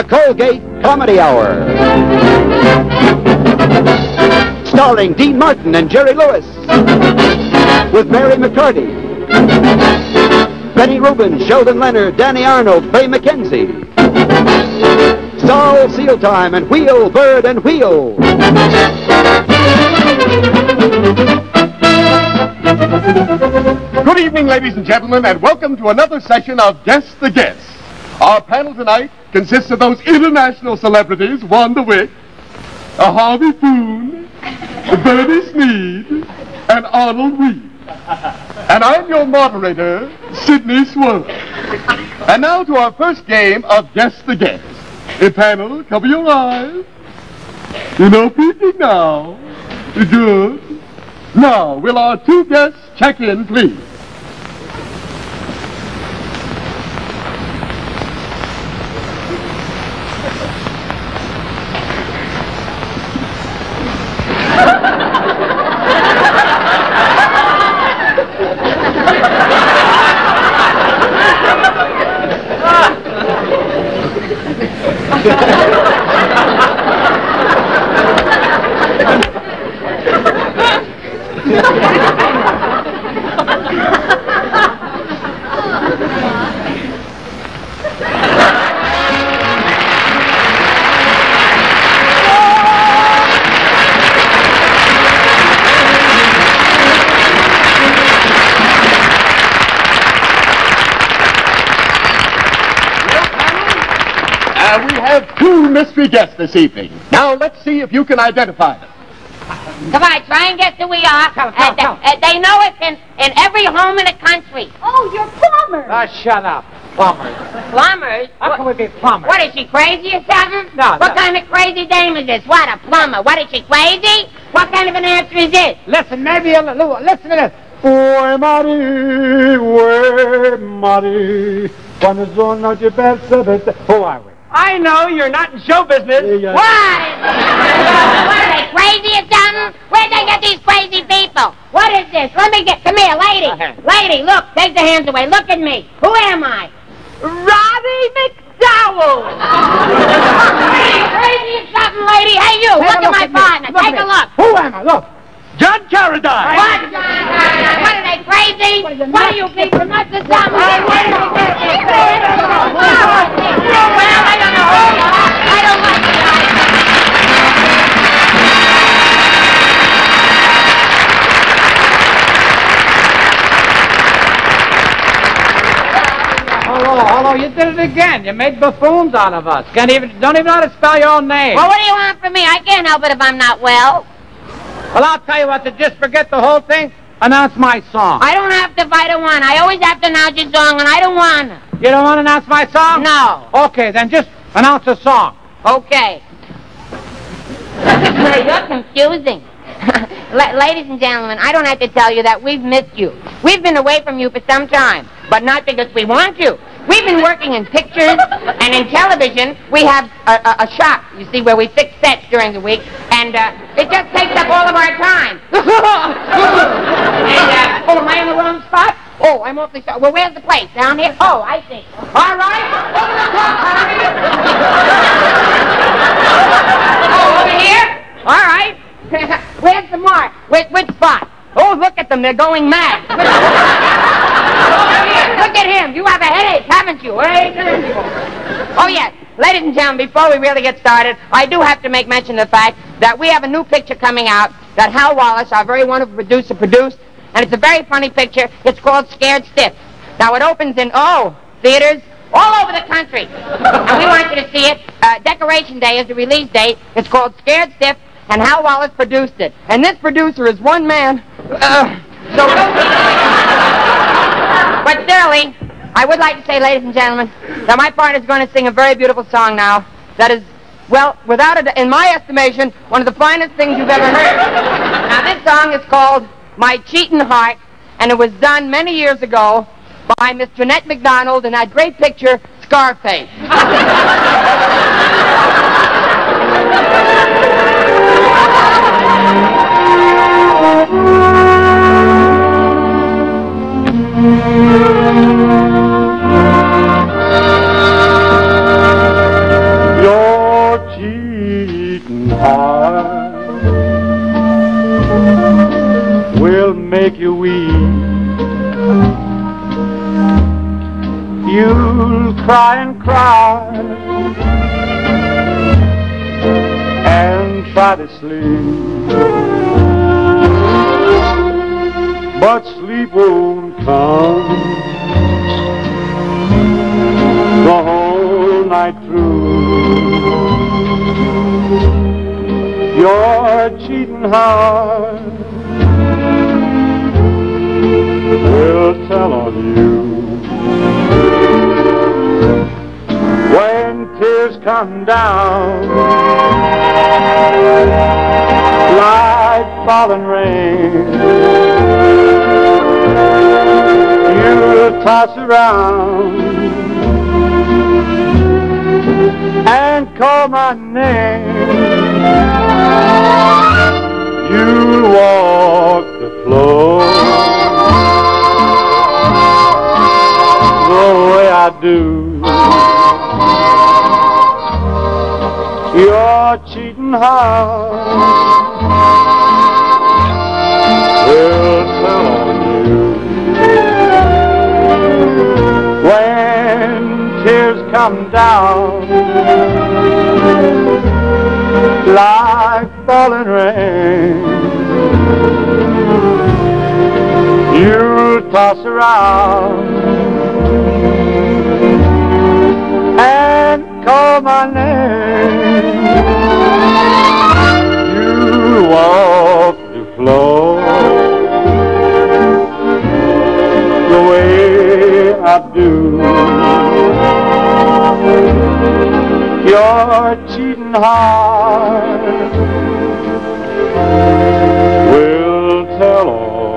The Colgate Comedy Hour. Starring Dean Martin and Jerry Lewis. With Mary McCarty, Benny Rubin, Sheldon Leonard, Danny Arnold, Faye McKenzie, Saul Sealtime, and Wheel, Bird, and Wheel. Good evening, ladies and gentlemen, and welcome to another session of Guess the Guest. Our panel tonight consists of those international celebrities, Wanda Wick, Harvey Foon, Bernie Sneed, and Arnold Reed. And I'm your moderator, Sydney Swirl. And now to our first game of Guess the Guest. Hey, panel, cover your eyes. You know, peeking now. Good. Now, will our two guests check in, please? Mystery guests this evening. Now let's see if you can identify them. Come on, try and guess who we are. They know us in every home in the country. Oh, you're plumbers. Oh, shut up. Plumbers. Plumbers? How can we be plumbers? What is she, crazy or something? No. What kind of crazy dame is this? What, a plumber? What is she, crazy? What kind of an answer is this? Listen, maybe a little. Listen to this. Who are we? I know you're not in show business. Yeah. What are they, crazy or something? Where'd they get these crazy people? What is this? Come here, lady. Lady, look, take the hands away. Look at me. Who am I? Robbie McDowell. Crazy or something, lady. Hey, you, look at my partner. Take a look. Who am I? Look. John Carradine. What? John Carradine. What, are they crazy? What are you people nuts or something? Well, I don't know. I don't like the idea. Hello, you did it again. You made buffoons out of us. Don't even know how to spell your own name. Well, what do you want from me? I can't help it if I'm not well. Well, I'll tell you what, to just forget the whole thing, announce my song. I don't have to if I don't want. I always have to announce your song, and I don't want to. You don't want to announce my song? No. Okay, then just announce a song. Okay. You're confusing. Ladies and gentlemen, I don't have to tell you that we've missed you. We've been away from you for some time, but not because we want you. We've been working in pictures and in television. We have a shop, you see, where we fix sets during the week, and it just takes up all of our time. Oh, am I in the wrong spot? Oh, I'm awfully sorry. Well, where's the place? Down here? Oh, I see. All right. Over the top, Harvey. Oh, over here? All right. Where's the mark? Which spot? Oh, look at them. They're going mad. Look at him. You have a headache, haven't you? Oh, yes. Ladies and gentlemen, before we really get started, I do have to make mention of the fact that we have a new picture coming out that Hal Wallace, our very wonderful producer, produced, and it's a very funny picture. It's called Scared Stiff. Now, it opens in, theaters all over the country, and we want you to see it. Decoration Day is the release date. It's called Scared Stiff, and Hal Wallace produced it. And this producer is one man, But surely, I would like to say, ladies and gentlemen, that my partner is going to sing a very beautiful song now that is, well, in my estimation, one of the finest things you've ever heard. Now, this song is called My Cheating Heart, and it was done many years ago by Miss Jeanette MacDonald in that great picture, Scarface. make you weep. You'll cry and cry and try to sleep, but sleep won't come the whole night through. Your cheating heart will tell on you. When tears come down like falling rain, you'll toss around and call my name. You'll walk the floor the way I do. Your cheating heart will tell on you. When tears come down like falling rain, you'll toss around and call my name. You'll walk the floor the way I do. Your cheating heart will tell all.